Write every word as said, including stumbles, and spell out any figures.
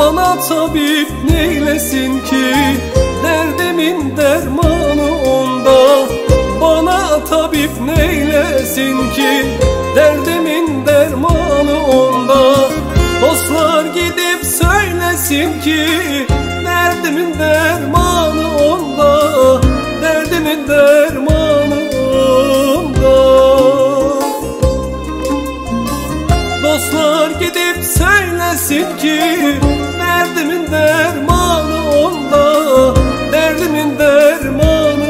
bana tabip neylesin ki, derdimin dermanı onda. Bana tabip neylesin ki, derdimin dermanı onda. Dostlar gidip söylesin ki, derdimin dermanı onda. Derdimin dermanı onda. Dostlar gidip söylesin ki, derdimin dermanı onda. Derdimin dermanı.